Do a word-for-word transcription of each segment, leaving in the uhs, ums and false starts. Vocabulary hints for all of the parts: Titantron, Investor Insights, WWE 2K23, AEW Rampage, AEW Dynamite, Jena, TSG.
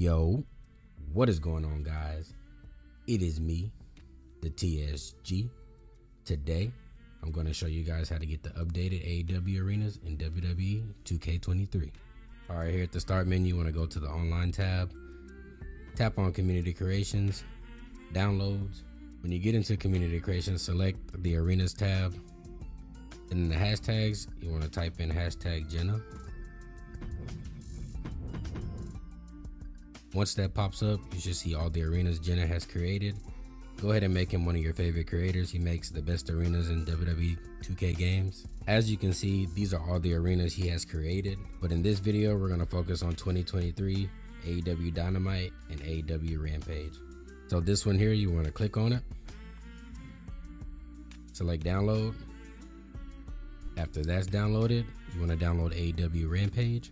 Yo, what is going on, guys? It is me, the T S G. Today, I'm going to show you guys how to get the updated A E W arenas in W W E two K twenty-three. All right, here at the start menu, you want to go to the online tab, tap on community creations, downloads. When you get into community creations, select the arenas tab, and in the hashtags, you want to type in hashtag Jena. Once that pops up, you should see all the arenas Jena has created. Go ahead and make him one of your favorite creators. He makes the best arenas in W W E two K games. As you can see, these are all the arenas he has created. But in this video, we're going to focus on twenty twenty-three, A E W Dynamite, and A E W Rampage. So this one here, you want to click on it. Select download. After that's downloaded, you want to download A E W Rampage.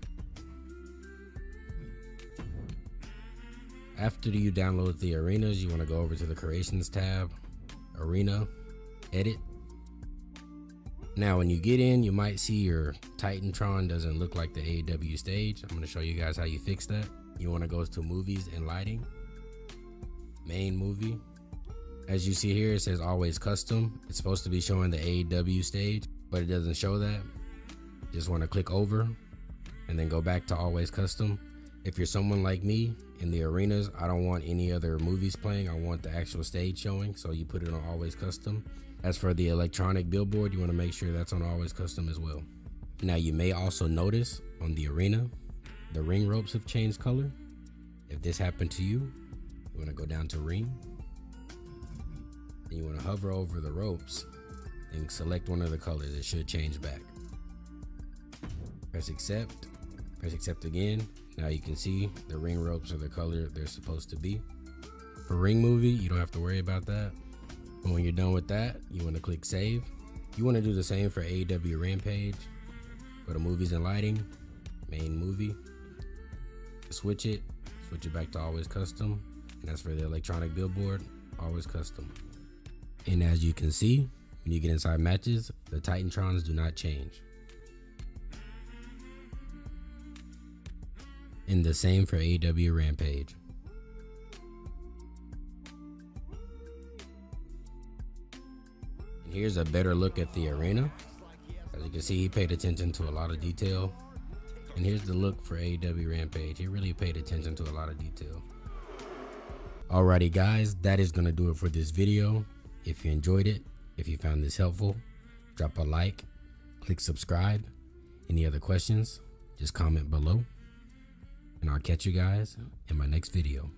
After you download the arenas, you want to go over to the creations tab, arena, edit. Now when you get in, you might see your Titantron doesn't look like the A E W stage. I'm going to show you guys how you fix that. You want to go to movies and lighting, main movie. As you see here, it says always custom. It's supposed to be showing the A E W stage, but it doesn't show that. Just want to click over and then go back to always custom. If you're someone like me, in the arenas, I don't want any other movies playing. I want the actual stage showing, so you put it on always custom. As for the electronic billboard, you want to make sure that's on always custom as well. Now you may also notice on the arena, the ring ropes have changed color. If this happened to you, you want to go down to ring, and you want to hover over the ropes and select one of the colors. It should change back. Press accept, press accept again. Now you can see the ring ropes are the color they're supposed to be. For ring movie, you don't have to worry about that. And when you're done with that, you want to click save. You want to do the same for A E W Rampage. Go to movies and lighting, main movie. Switch it, switch it back to always custom. And that's for the electronic billboard, always custom. And as you can see, when you get inside matches, the Titantrons do not change. And the same for A E W Rampage. And here's a better look at the arena. As you can see, he paid attention to a lot of detail. And here's the look for A E W Rampage. He really paid attention to a lot of detail. Alrighty guys, that is gonna do it for this video. If you enjoyed it, if you found this helpful, drop a like, click subscribe. Any other questions, just comment below. And I'll catch you guys in my next video.